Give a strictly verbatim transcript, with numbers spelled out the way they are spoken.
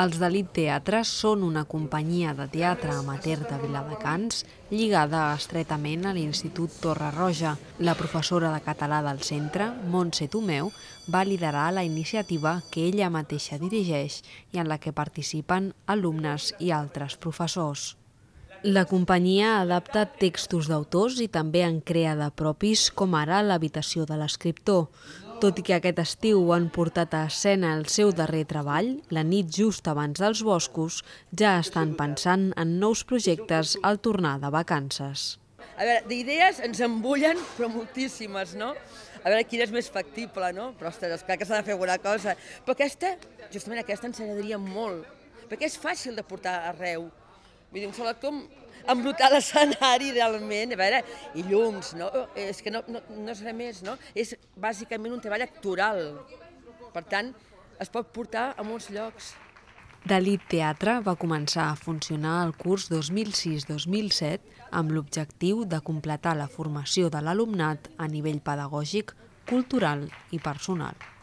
Els Delit Teatre són una companyia de teatre amateur de Viladecans lligada estretament a l'Institut Torre Roja. La professora de català del centre, Montse Tomeu, va liderar la iniciativa que ella mateixa dirigeix i en la que participen alumnes i altres professors. La companyia adapta textos d'autors i també en crea de propis, com ara L'habitació de l'escriptor. Tot i que aquest estiu han portat a escena el seu darrer treball, La nit just abans dels boscos, ja estan pensant en nous projectes al tornar de vacances. A veure, d'idees ens embullen, però moltíssimes, no? A veure quina és més factible, no? Però, ostres, és clar que s'ha de fer alguna cosa. Però aquesta, justament aquesta, ens agradaria molt, perquè és fàcil de portar arreu. Vull dir, un sol actor embrutar l'escenari realment, a veure, i llums, no? És que no és res més, no? És bàsicament un treball actoral, per tant, es pot portar a molts llocs. Delit Teatre va començar a funcionar el curs dos mil sis dos mil set amb l'objectiu de completar la formació de l'alumnat a nivell pedagògic, cultural i personal.